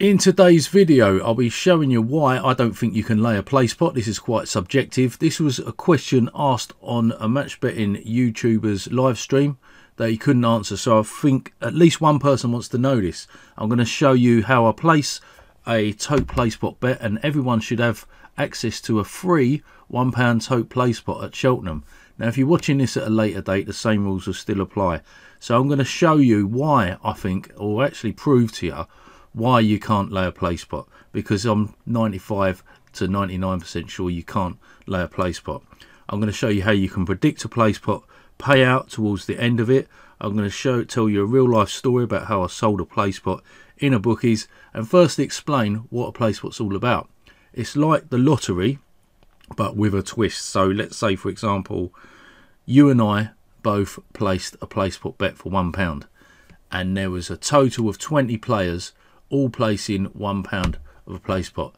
In today's video, I'll be showing you why I don't think you can lay a place pot. This is quite subjective. This was a question asked on a match betting YouTuber's live stream that he couldn't answer. So I think at least one person wants to know this. I'm going to show you how I place a tote place pot bet, and everyone should have access to a free £1 tote place pot at Cheltenham. Now, if you're watching this at a later date, the same rules will still apply. So I'm going to show you why I think, or actually prove to you, why you can't lay a place pot, because I'm 95 to 99% sure you can't lay a place pot. I'm going to show you how you can predict a place pot payout towards the end of it. I'm going to tell you a real life story about how I sold a place pot in a bookies, and first explain what a place pot's all about. It's like the lottery, but with a twist. So let's say, for example, you and I both placed a place pot bet for £1, and there was a total of 20 players all placing £1 of a place pot.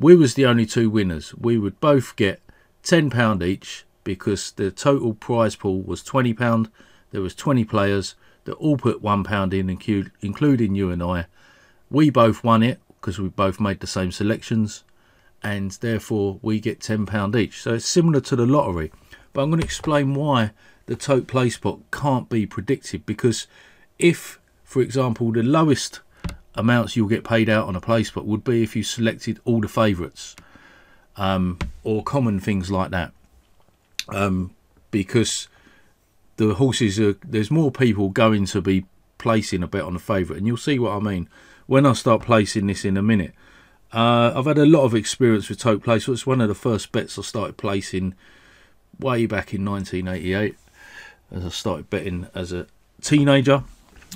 We was the only two winners. We would both get £10 each, because the total prize pool was £20. There was 20 players that all put £1 in, including you and I. We both won it because we both made the same selections, and therefore we get £10 each. So it's similar to the lottery. But I'm going to explain why the tote place pot can't be predicted, because if, for example, the lowest amounts you'll get paid out on a place pot would be if you selected all the favourites or common things like that, because the horses are, there's more people going to be placing a bet on a favourite, and you'll see what I mean when I start placing this in a minute. I've had a lot of experience with tote place. It's one of the first bets I started placing way back in 1988, as I started betting as a teenager.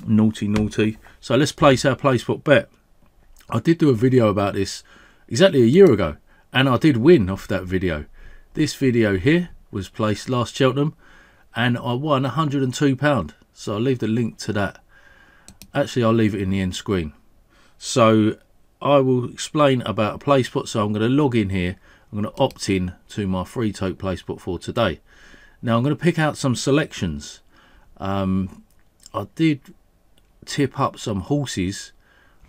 Naughty. So let's place our place pot bet. I did do a video about this exactly a year ago, and I did win off that video. This video here was placed last Cheltenham, and I won £102. So I'll leave the link to that. Actually, I'll leave it in the end screen. So I will explain about a place pot. So I'm going to log in here. I'm going to opt in to my free tote place pot for today. Now I'm going to pick out some selections. I did tip up some horses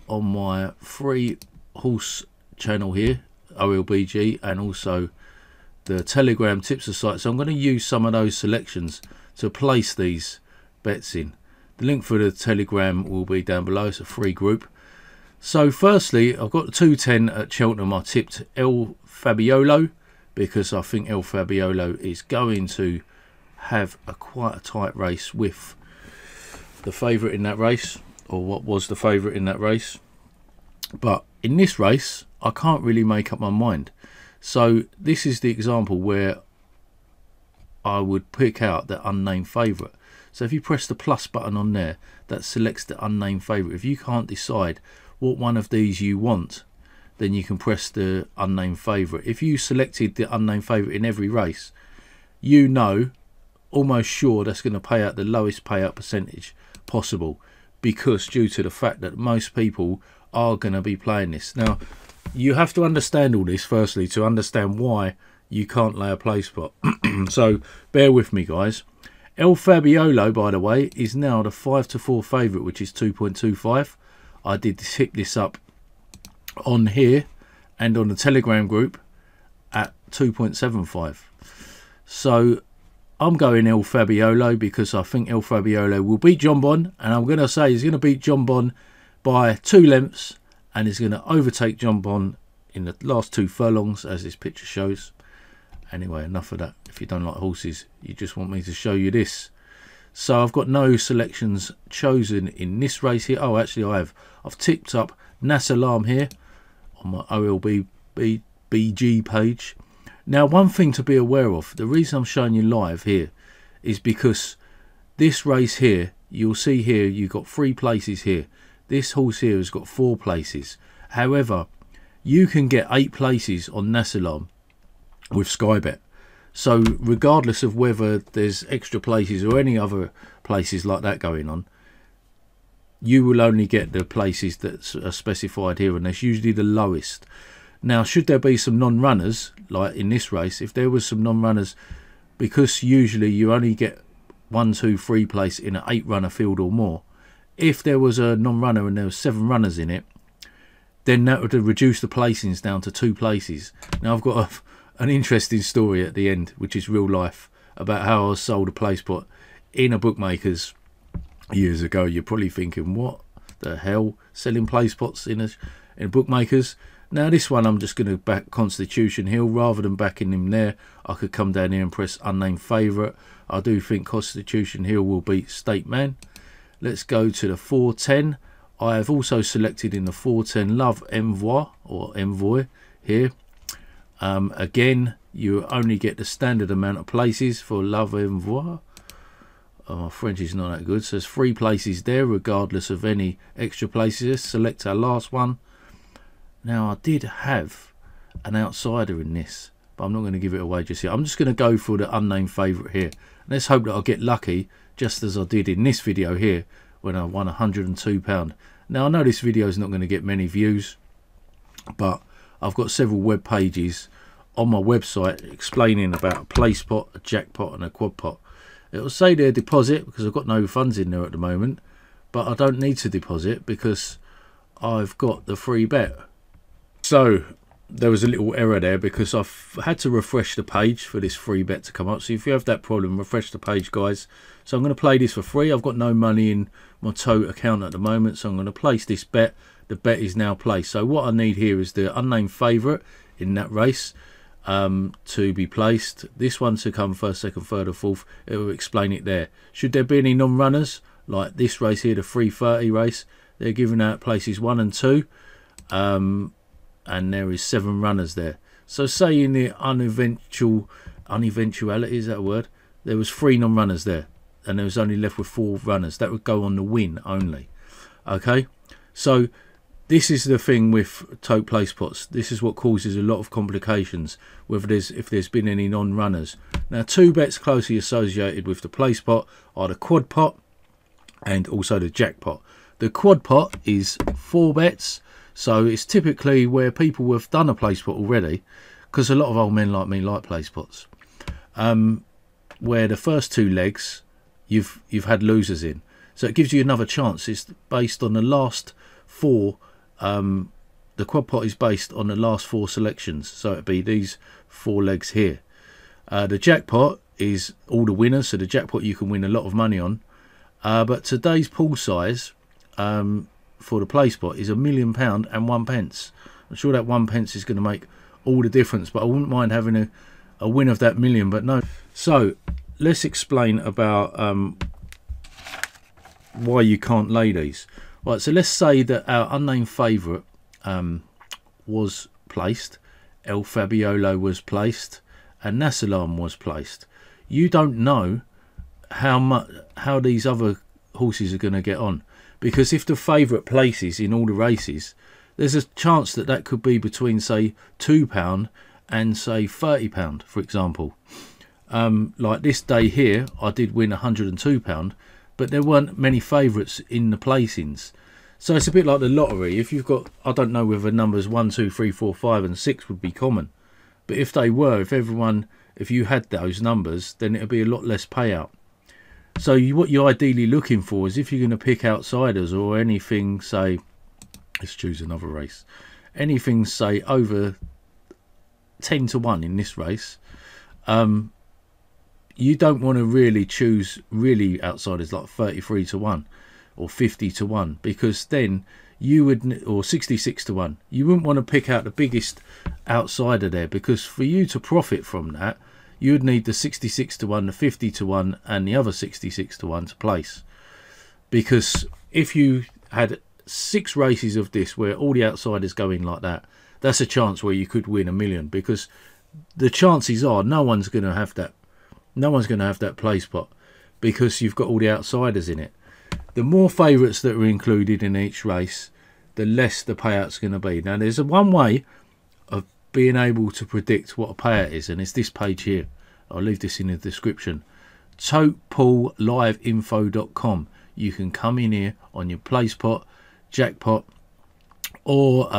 on my free horse channel here, OLBG, and also the Telegram tipster site. So I'm going to use some of those selections to place these bets in. The link for the Telegram will be down below. It's a free group. So firstly, I've got the 210 at Cheltenham. I tipped El Fabiolo because I think El Fabiolo is going to have a quite a tight race with the favourite in that race, or what was the favourite in that race. But in this race, I can't really make up my mind. So this is the example where I would pick out the unnamed favourite. So if you press the plus button on there, that selects the unnamed favourite. If you can't decide what one of these you want, then you can press the unnamed favourite. If you selected the unnamed favourite in every race, you know, almost sure, that's going to pay out the lowest payout percentage possible, because due to the fact that most people are going to be playing this. Now you have to understand all this firstly to understand why you can't lay a place pot. So bear with me, guys. El Fabiolo, by the way, is now the 5-4 favorite, which is 2.25. I did tip this up on here and on the Telegram group at 2.75. so I'm going El Fabiolo because I think El Fabiolo will beat John Bon, and I'm going to say he's going to beat John Bon by 2 lengths, and he's going to overtake John Bon in the last 2 furlongs, as this picture shows. Anyway, enough of that. If you don't like horses, you just want me to show you this. So I've got no selections chosen in this race here. Oh, actually I have. I've tipped up Nasalarm here on my OLBG page. Now, one thing to be aware of, the reason I'm showing you live here is because this race here, you'll see here, you've got 3 places here. This horse here has got 4 places. However, you can get 8 places on Nasalarm with Skybet. So regardless of whether there's extra places or any other places like that going on, you will only get the places that are specified here, and that's usually the lowest. Now, should there be some non-runners, like in this race, if there was some non-runners, because usually you only get 1, 2, 3 place in an 8-runner field or more. If there was a non-runner and there were 7 runners in it, then that would have reduced the placings down to 2 places. Now I've got an interesting story at the end, which is real life, about how I was sold a place pot in a bookmaker's years ago. You're probably thinking, what the hell, selling place pots in a bookmaker's? Now this one I'm just going to back Constitution Hill rather than backing him there. I could come down here and press unnamed favourite. I do think Constitution Hill will beat State Man. Let's go to the 410. I have also selected in the 410 Love Envoi or Envoi here. Again, you only get the standard amount of places for Love Envoi. My French is not that good. So there's 3 places there regardless of any extra places. Let's select our last one. Now I did have an outsider in this, but I'm not going to give it away just yet. I'm just going to go for the unnamed favourite here. And let's hope that I'll get lucky, just as I did in this video here when I won £102. Now I know this video is not going to get many views, but I've got several web pages on my website explaining about a place pot, a jackpot and a quad pot. It will say their deposit because I've got no funds in there at the moment, but I don't need to deposit because I've got the free bet. So there was a little error there because I've had to refresh the page for this free bet to come up. So if you have that problem, refresh the page, guys. So I'm going to play this for free. I've got no money in my TOTE account at the moment, so I'm going to place this bet. The bet is now placed. So what I need here is the unnamed favourite in that race to be placed. This one to come first, second, third or fourth. It will explain it there. Should there be any non-runners, like this race here, the 3:30 race, they're giving out places 1 and 2. And there is 7 runners there. So say in the uneventuality, is that a word? There was 3 non-runners there, and there was only left with 4 runners. That would go on the win only. Okay, so this is the thing with tote place pots. This is what causes a lot of complications, whether there's, if there's been any non-runners. Now 2 bets closely associated with the place pot are the quad pot and also the jackpot. The quad pot is 4 bets. So it's typically where people have done a place pot already, because a lot of old men like me like place pots, where the first 2 legs you've had losers in. So it gives you another chance. It's based on the last 4. The quad pot is based on the last 4 selections. So it'd be these 4 legs here. The jackpot is all the winners. So the jackpot you can win a lot of money on. But today's pool size for the place pot is £1,000,000 and 1p. I'm sure that 1p is going to make all the difference, but I wouldn't mind having a win of that million, but no. So let's explain about why you can't lay these. Right, so let's say that our unnamed favourite was placed, El Fabiolo was placed, and Nasalarm was placed. You don't know how these other horses are going to get on, because if the favourite places in all the races, there's a chance that that could be between, say, £2 and, say, £30, for example. Like this day here, I did win £102, but there weren't many favourites in the placings. So it's a bit like the lottery. If you've got, I don't know whether numbers 1, 2, 3, 4, 5 and 6 would be common, but if they were, if you had those numbers, then it would be a lot less payout. So what you're ideally looking for is, if you're going to pick outsiders or anything, say, let's choose another race, anything, say, over 10 to 1 in this race, you don't want to really choose really outsiders like 33 to 1 or 50 to 1, because then you would, or 66 to 1, you wouldn't want to pick out the biggest outsider there, because for you to profit from that, you would need the 66 to 1, the 50 to 1 and the other 66 to 1 to place. Because if you had 6 races of this where all the outsiders go in like that, that's a chance where you could win £1 million, because the chances are no one's going to have that. No one's going to have that place pot because you've got all the outsiders in it. The more favourites that are included in each race, the less the payout's going to be. Now there's one way being able to predict what a payout is, and it's this page here. I'll leave this in the description, totepoolliveinfo.com. you can come in here on your place pot, jackpot or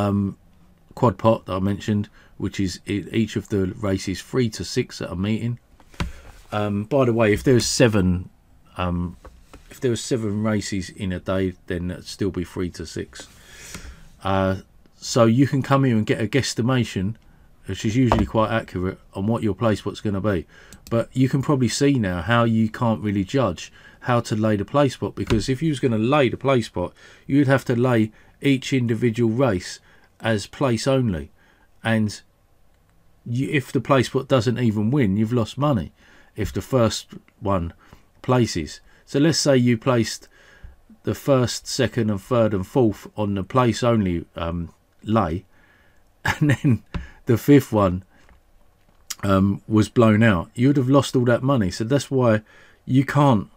quad pot that I mentioned, which is in each of the races 3 to 6 at a meeting. By the way, if there's 7 races in a day, then that'd still be 3 to 6. So you can come here and get a guesstimation, which is usually quite accurate, on what your placepot's going to be. But you can probably see now how you can't really judge how to lay the placepot, because if you was going to lay the placepot, you'd have to lay each individual race as place only, and if the placepot doesn't even win, you've lost money if the first one places. So let's say you placed the first, second and third and fourth on the place only lay, and then the fifth one was blown out, you would have lost all that money. So that's why you can't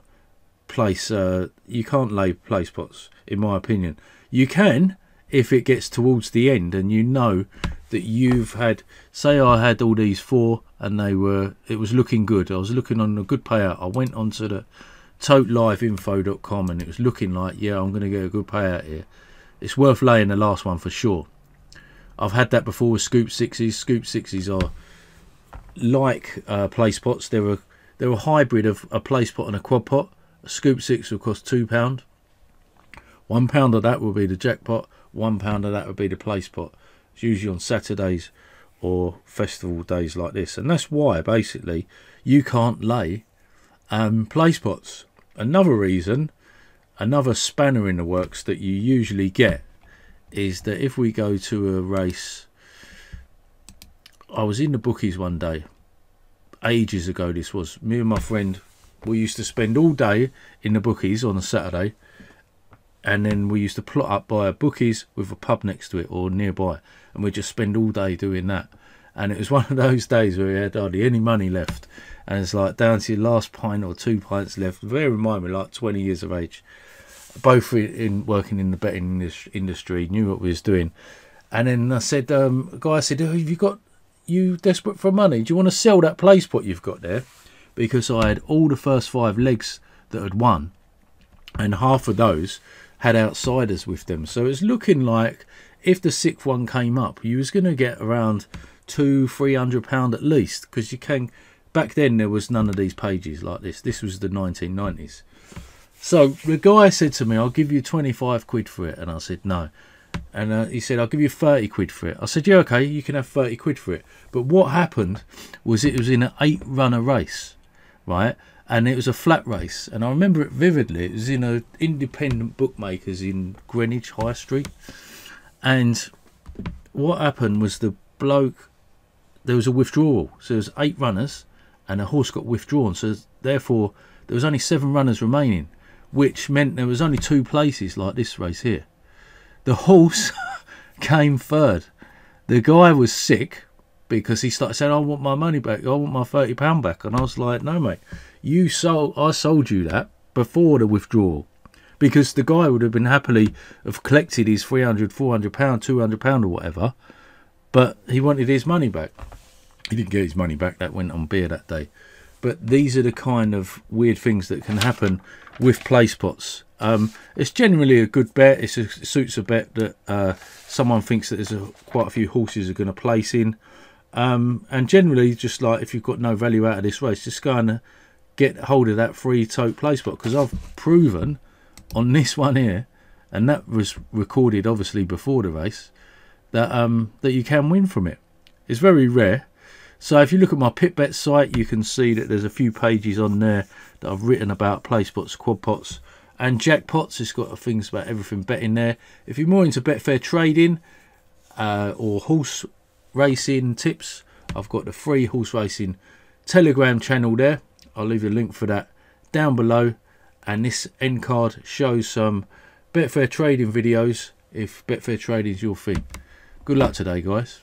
place you can't lay place pots, in my opinion. You can if it gets towards the end and you know that you've had, say I had all these four and they were, it was looking good, I was looking on a good payout, I went onto the totepoolliveinfo.com and it was looking like, yeah, I'm going to get a good payout here, it's worth laying the last one for sure. I've had that before with scoop sixes. Scoop sixes are like place pots. They're a hybrid of a place pot and a quad pot. A scoop six will cost £2. £1 of that will be the jackpot. £1 of that will be the place pot. It's usually on Saturdays or festival days like this, and that's why basically you can't lay place pots. Another reason, another spanner in the works that you usually get, is that if we go to a race, I was in the bookies one day, ages ago this was, me and my friend, we used to spend all day in the bookies on a Saturday, and then we used to plot up by a bookies with a pub next to it or nearby, and we'd just spend all day doing that. And it was one of those days where we had hardly any money left, and it's like down to your last pint or 2 pints left. Bear in mind, we're like 20 years of age, both in working in the betting industry, knew what we was doing. And then I said, a guy said, oh, have you got, you desperate for money, do you want to sell that place pot you've got there? Because I had all the first 5 legs that had won, and half of those had outsiders with them. So it's looking like if the 6th one came up, you was going to get around £200-300 at least, because you can, back then there was none of these pages like this. This was the 1990s. So the guy said to me, I'll give you 25 quid for it. And I said, no. And he said, I'll give you 30 quid for it. I said, yeah, okay, you can have 30 quid for it. But what happened was it was in an 8-runner race, right? And it was a flat race. And I remember it vividly. It was in an independent bookmakers in Greenwich High Street. And what happened was the bloke, there was a withdrawal. So there was 8 runners and a horse got withdrawn. So therefore, there was only 7 runners remaining, which meant there was only 2 places like this race here. The horse came 3rd. The guy was sick because he started saying, I want my money back, I want my £30 back. And I was like, no mate, you sold, I sold you that before the withdrawal, because the guy would have been happily have collected his £300, £400, £200 or whatever, but he wanted his money back. He didn't get his money back, that went on beer that day. But these are the kind of weird things that can happen with place pots. It's generally a good bet. It suits a bet that someone thinks that there's quite a few horses are going to place in. And generally, just like if you've got no value out of this race, just go and get hold of that free tote place pot, because I've proven on this one here, and that was recorded obviously before the race, that that you can win from it. It's very rare. So if you look at my PipBets site, you can see that there's a few pages on there that I've written about placepots, quadpots and jackpots. It's got things about everything betting there. If you're more into Betfair trading or horse racing tips, I've got the free horse racing Telegram channel there. I'll leave you a link for that down below. And this end card shows some Betfair trading videos if Betfair trading is your thing. Good luck today, guys.